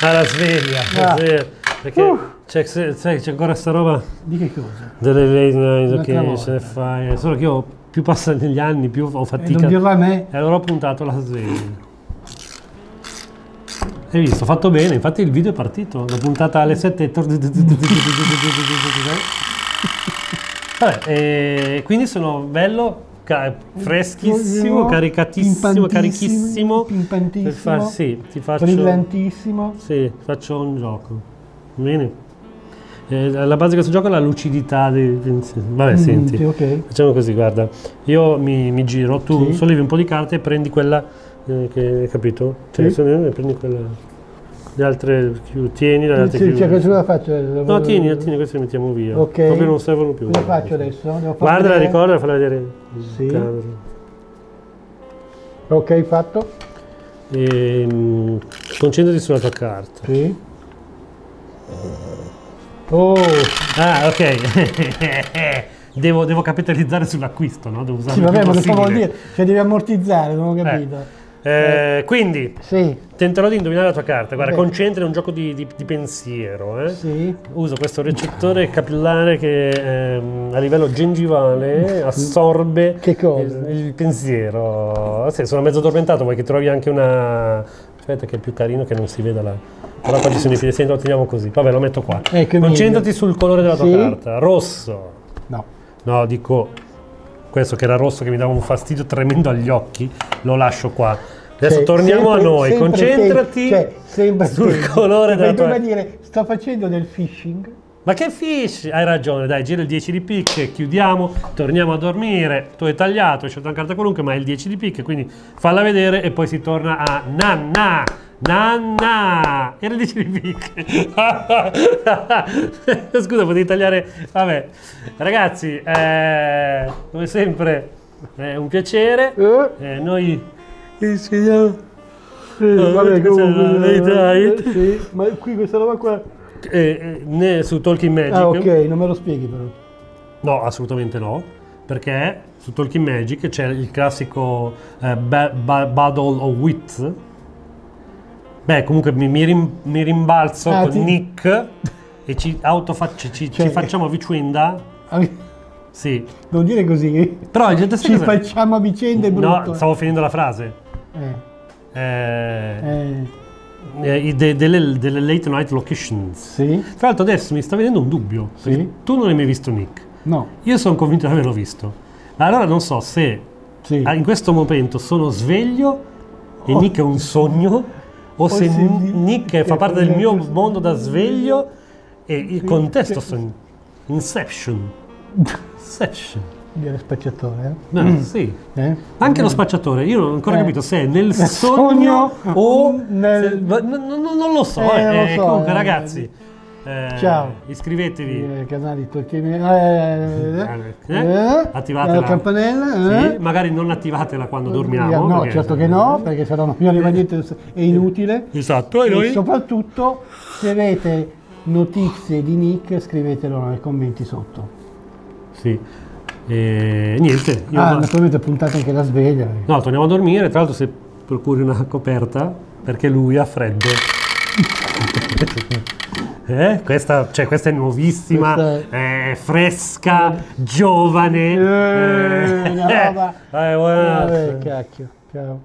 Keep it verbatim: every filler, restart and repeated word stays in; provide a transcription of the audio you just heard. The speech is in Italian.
Alla sveglia, ah. Sì, perché uh. c'è ancora sta roba di che cosa? Delle Late Night Location, fai, solo che io più passa negli anni più ho fatica. E non dirlo a me. E allora ho puntato la sveglia. Hai visto? Fatto bene, infatti il video è partito, l'ho puntata alle sette e... Vabbè, e quindi sono bello, ca freschissimo, caricatissimo, carichissimo. Pimpantissimo, far, sì, ti faccio, brillantissimo. Sì, faccio un gioco. Bene. Eh, la base di questo gioco è la lucidità dei pensieri. Vabbè, mm, senti, okay. Facciamo così, guarda. Io mi, mi giro, tu sì. sollevi un po' di carte e prendi quella... Che, capito? Cioè, sì. sono, prendi quella, le altre più, tieni, le altre sì, più. Cioè, che la faccio? La... No, tieni, tieni, queste le mettiamo via. Okay. Proprio non servono più. La faccio adesso? Guarda, la ricorda, falla vedere. Sì. Ok, fatto. E, mh, concentrati sulla tua carta. Sì. Oh! Ah, ok. Devo, devo capitalizzare sull'acquisto, no? Devo usare sì, vabbè, ma cosa vuol dire? Cioè, devi ammortizzare, non ho capito. Eh. Eh, eh, quindi sì. tenterò di indovinare la tua carta. Guarda, concentra, è un gioco di, di, di pensiero. Eh? Sì. Uso questo recettore capillare che ehm, a livello gengivale assorbe che cosa? Il, il pensiero. Sì, sono mezzo addormentato, vuoi che trovi anche una. Aspetta, che è più carino che non si veda la. Però qua ci sono i fili, lo teniamo così. Vabbè, lo metto qua. Eh, Concentrati meglio. Sul colore della tua sì. carta. Rosso. No. No, dico, questo che era rosso che mi dava un fastidio tremendo agli occhi, lo lascio qua. Adesso cioè, torniamo sempre, a noi, sempre, concentrati sempre, cioè, sul sempre. colore della tua... dire, sto facendo del phishing. Ma che phishing? Hai ragione, dai, gira il dieci di picche, chiudiamo, torniamo a dormire. Tu hai tagliato, hai scelto una carta qualunque, ma è il dieci di picche, quindi falla vedere e poi si torna a nanna. Nanna! Era il dieci di picche. Scusa, potevi tagliare... Vabbè. Ragazzi, eh, come sempre è un piacere. Eh, noi... Insegniamo... Sì, vabbè, comunque... Sì, ma qui questa roba qua... Eh, eh, su Talking Magic... Ah, ok, non me lo spieghi però. No, assolutamente no. Perché su Talking Magic c'è il classico eh, ba ba Battle of Wits. Beh, comunque mi, mi, rim, mi rimbalzo ah, con sì. Nick e ci, autofacci, ci, cioè, ci facciamo a vicenda. Sì. Non dire così. Però ci cosa... facciamo a vicenda e brutto. No, stavo finendo la frase. Eh. Eh, eh. eh de, delle, delle Late Night Locations. Sì. Tra l'altro adesso mi sta venendo un dubbio. Sì. Tu non hai mai visto Nick. No. Io sono convinto di averlo visto. Ma allora non so se sì. in questo momento sono sveglio e oh. Nick è un sogno. O se Nick fa parte del mio mondo da sveglio e il contesto sono Inception. Inception. Viene spacciatore, eh? No, mm. sì. Eh? Anche mm. lo spacciatore, io non ho ancora eh. capito se è nel sogno o... Nel... Se... No, no, non lo so, eh, non lo so eh, comunque eh, ragazzi, eh, ciao. Iscrivetevi al eh, canale di Torchini, eh, eh, eh, attivate la campanella, eh. Sì, magari non attivatela quando dormiamo. No, certo che no, perché se no non mi arriva niente, è inutile. Esatto, e, noi? E soprattutto se avete notizie di Nick scrivetelo nei commenti sotto. Sì. E niente. Io ah, naturalmente va... puntate anche la sveglia. No, torniamo a dormire, tra l'altro se procuri una coperta, perché lui ha freddo. Eh? Questa, cioè, questa è nuovissima, questa è... Eh, fresca, eh. giovane. Eh, eh, eh, eh, eh, cacchio, ciao.